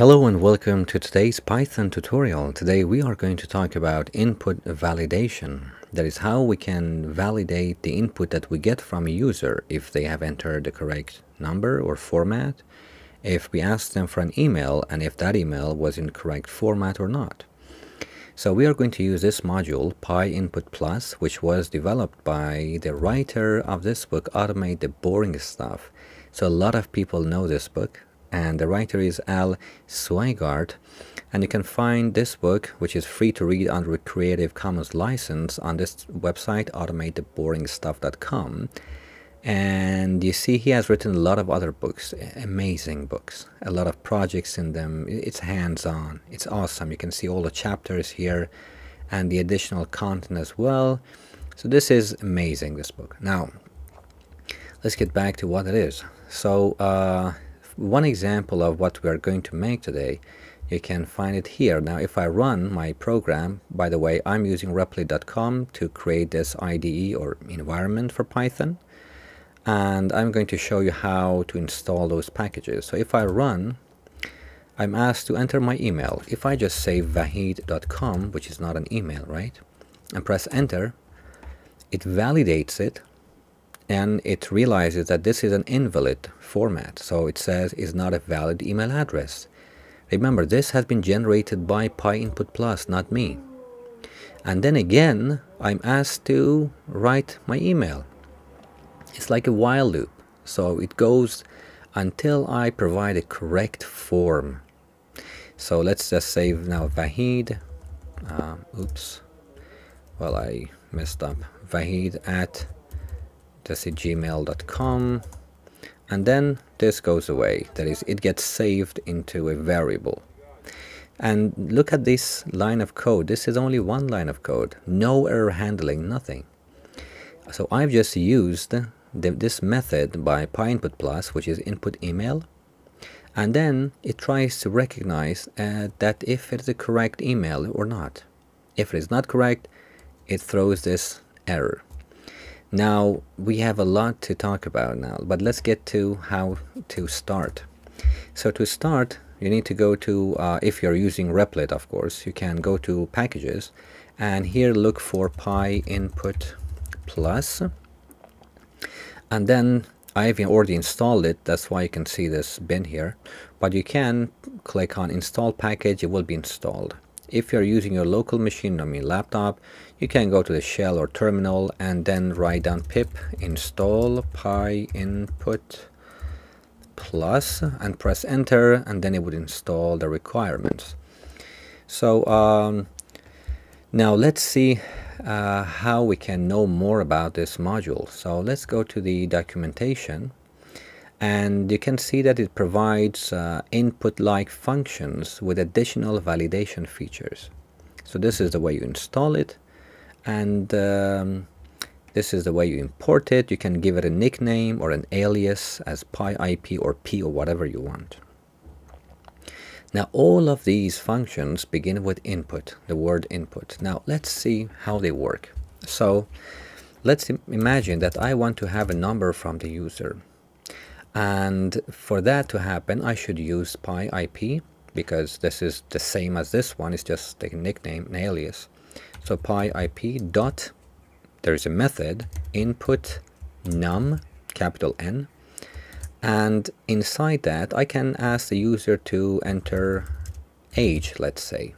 Hello and welcome to today's Python tutorial. Today we are going to talk about input validation. That is how we can validate the input that we get from a user, if they have entered the correct number or format, if we ask them for an email, and if that email was in correct format or not. So we are going to use this module, PyInput+, which was developed by the writer of this book, Automate the Boring Stuff. So a lot of people know this book. And the writer is Al Sweigart, and you can find this book, which is free to read under a Creative Commons license, on this website, automatetheboringstuff.com. And you see he has written a lot of other books, amazing books, a lot of projects in them. It's hands-on, it's awesome. You can see all the chapters here and the additional content as well. So this is amazing, this book. Now, let's get back to what it is. So, one example of what we are going to make today, you can find it here. Now, if I run my program, by the way, I'm using replit.com to create this IDE or environment for Python, and I'm going to show you how to install those packages. So if I run, I'm asked to enter my email. If I just say vahid.com, which is not an email, right, and press enter, it validates it. And it realizes that this is an invalid format, so it says is not a valid email address. Remember, this has been generated by PyInput+, not me. And then again, I'm asked to write my email. It's like a while loop, so it goes until I provide a correct form. So let's just save now Vahid. Well, I messed up. Vahid at gmail.com, and then this goes away. That is, it gets saved into a variable. And look at this line of code. This is only one line of code, no error handling, nothing. So I've just used this method by PyInput+, which is input email, and then it tries to recognize that if it's a correct email or not. If it is not correct, it throws this error. Now, we have a lot to talk about now, but let's get to how to start. So to start, you need to go to, if you're using Replit, of course, you can go to packages, and here look for PyInput+. And then I've already installed it, that's why you can see this bin here, but you can click on install package, it will be installed. If you're using your local machine, I mean laptop, you can go to the shell or terminal and then write down pip install PyInput+ and press enter, and then it would install the requirements. So now let's see how we can know more about this module. So let's go to the documentation. And you can see that it provides input-like functions with additional validation features. So this is the way you install it, and this is the way you import it. You can give it a nickname or an alias as PyIP or P or whatever you want. Now all of these functions begin with input, the word input. Now let's see how they work. So let's imagine that I want to have a number from the user. And for that to happen, I should use PyIP, because this is the same as this one, it's just a nickname, an alias. So PyIP dot, there's a method, input num, capital N, and inside that I can ask the user to enter age, let's say.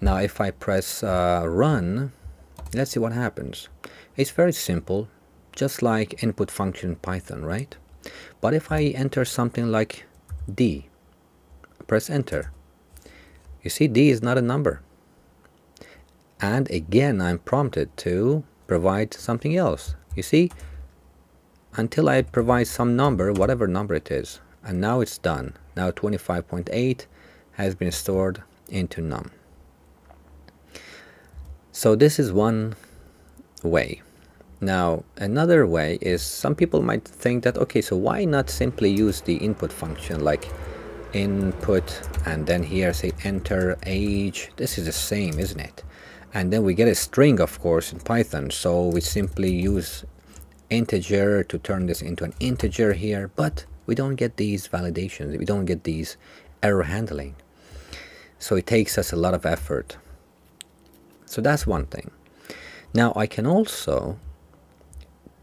Now if I press run, let's see what happens. It's very simple, just like input function in Python, right? But if I enter something like D, press enter, you see D is not a number. And again, I'm prompted to provide something else. You see, until I provide some number, whatever number it is, and now it's done. Now 25.8 has been stored into num. So this is one way. Now another way is, some people might think that, okay, so why not simply use the input function like input and then here say enter age, this is the same, isn't it? And then we get a string, of course, in Python, so we simply use integer to turn this into an integer here. But we don't get these validations, we don't get these error handling. So it takes us a lot of effort. So that's one thing. Now I can also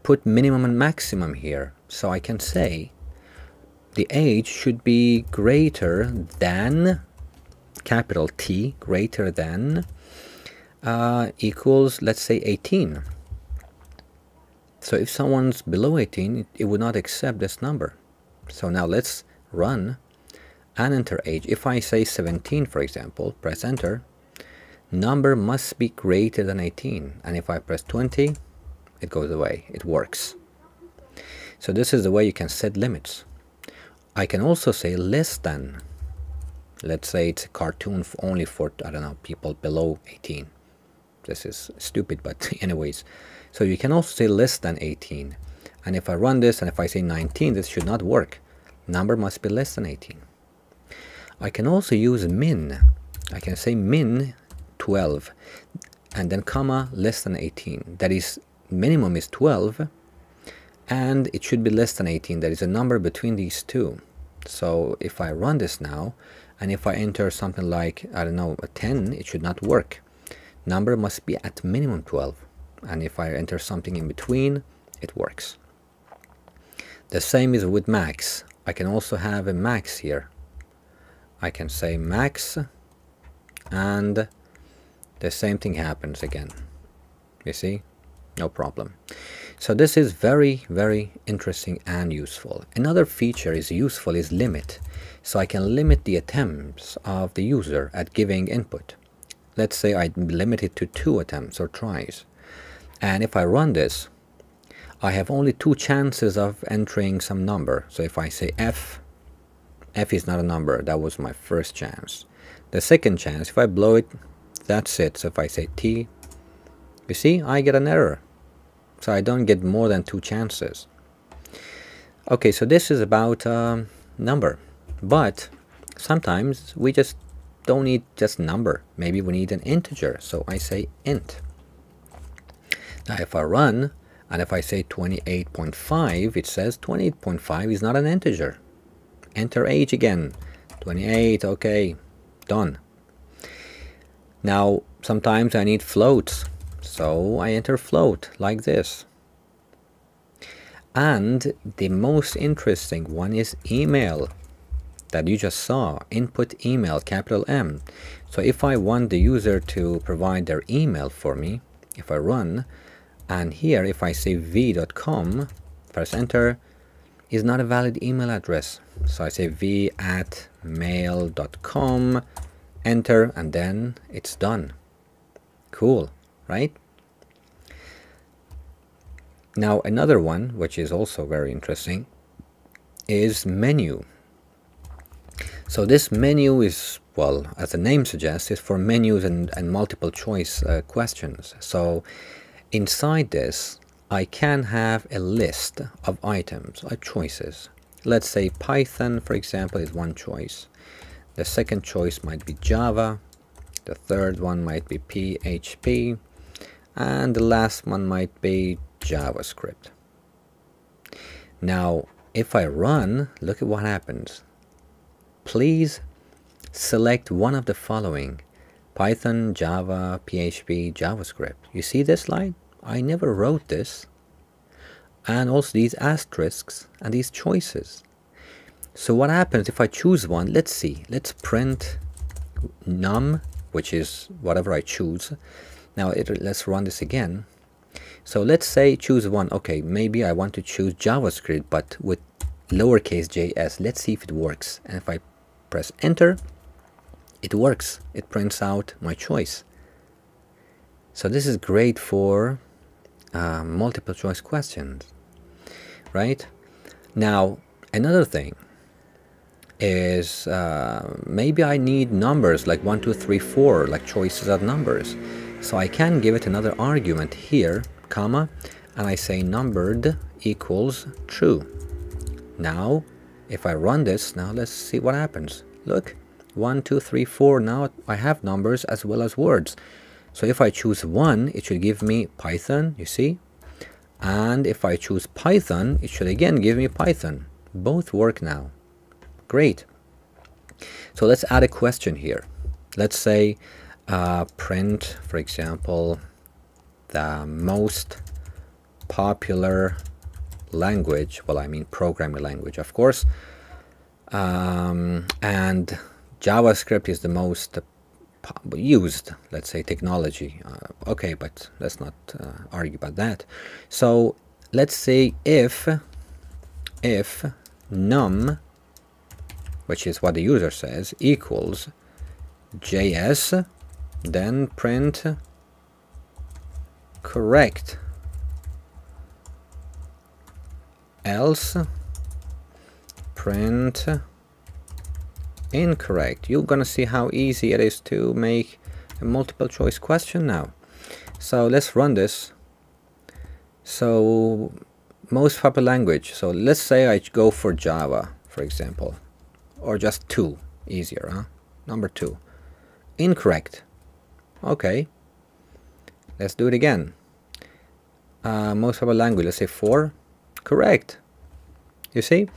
put minimum and maximum here. So I can say the age should be greater than capital T, greater than equals, let's say, 18. So if someone's below 18, it would not accept this number. So now let's run and enter age. If I say 17, for example, press enter, number must be greater than 18. And if I press 20, it goes away. It works. So this is the way you can set limits. I can also say less than. Let's say it's a cartoon only for, I don't know, people below 18. This is stupid, but anyways. So you can also say less than 18. And if I run this and if I say 19, this should not work. Number must be less than 18. I can also use min. I can say min 12 and then comma less than 18. That is, minimum is 12 and it should be less than 18. There is a number between these two. So if I run this now and if I enter something like, I don't know, a 10, it should not work. Number must be at minimum 12. And if I enter something in between, it works. The same is with max. I can also have a max here. I can say max and the same thing happens again. You see? No problem. So this is very, very interesting and useful. Another feature is useful is limit. So I can limit the attempts of the user at giving input. Let's say I limit it to 2 attempts or tries. And if I run this, I have only 2 chances of entering some number. So if I say F, F is not a number. That was my first chance. The second chance, if I blow it, that's it. So if I say T, you see, I get an error. So I don't get more than 2 chances. Okay, so this is about number. But sometimes we just don't need just number. Maybe we need an integer. So I say int. Now if I run and if I say 28.5, it says 28.5 is not an integer. Enter age again. 28, okay, done. Now sometimes I need floats. So I enter float like this. And the most interesting one is email that you just saw, input email, capital M. So if I want the user to provide their email for me, if I run, and here if I say v.com, press enter, is not a valid email address. So I say v@mail.com, enter, and then it's done. Cool, right? Now another one, which is also very interesting, is menu. So this menu is, well, as the name suggests, is for menus and multiple choice questions. So inside this, I can have a list of items or choices. Let's say Python, for example, is one choice. The second choice might be Java. The third one might be PHP. And the last one might be JavaScript. Now, if I run, look at what happens. Please select one of the following: Python, Java, PHP, JavaScript. You see this line? I never wrote this. And also these asterisks and these choices. So what happens if I choose one? Let's see. Let's print num, which is whatever I choose. Now let's run this again. So let's say choose one. Okay, maybe I want to choose JavaScript, but with lowercase js. Let's see if it works. And if I press enter, it works. It prints out my choice. So this is great for multiple choice questions, right? Now another thing is maybe I need numbers like 1, 2, 3, 4, like choices of numbers. So I can give it another argument here, comma, and I say numbered equals true. Now if I run this, now let's see what happens. Look, 1, 2, 3, 4. Now I have numbers as well as words. So if I choose 1, it should give me Python, you see. And if I choose Python, it should again give me Python. Both work now. Great. So let's add a question here. Let's say print, for example, the most popular language, well, I mean programming language, of course, and JavaScript is the most used, let's say, technology. Okay, but let's not argue about that. So let's say if num, which is what the user says, equals JS, then print correct, else print incorrect. You're gonna see how easy it is to make a multiple choice question now. So let's run this. So most popular language, so let's say I go for Java, for example, or just 2, easier, huh? Number 2, incorrect. Okay, let's do it again. Most popular language, let's say 4, correct. You see?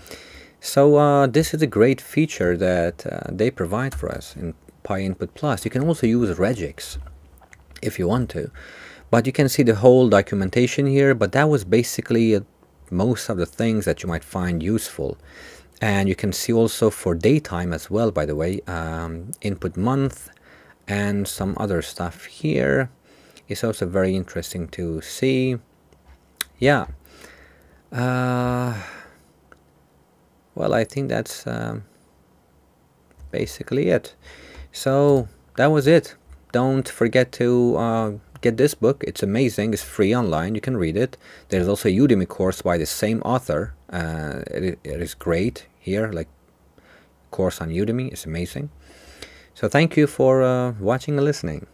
So this is a great feature that they provide for us in PyInput Plus. You can also use regex if you want to, but you can see the whole documentation here. But that was basically most of the things that you might find useful. And you can see also for datetime as well, by the way, input month and some other stuff here. It's also very interesting to see. Yeah. Well, I think that's basically it. So that was it. Don't forget to get this book. It's amazing. It's free online. You can read it. There's also a Udemy course by the same author. It is great here, like course on Udemy. It's amazing. So thank you for watching and listening.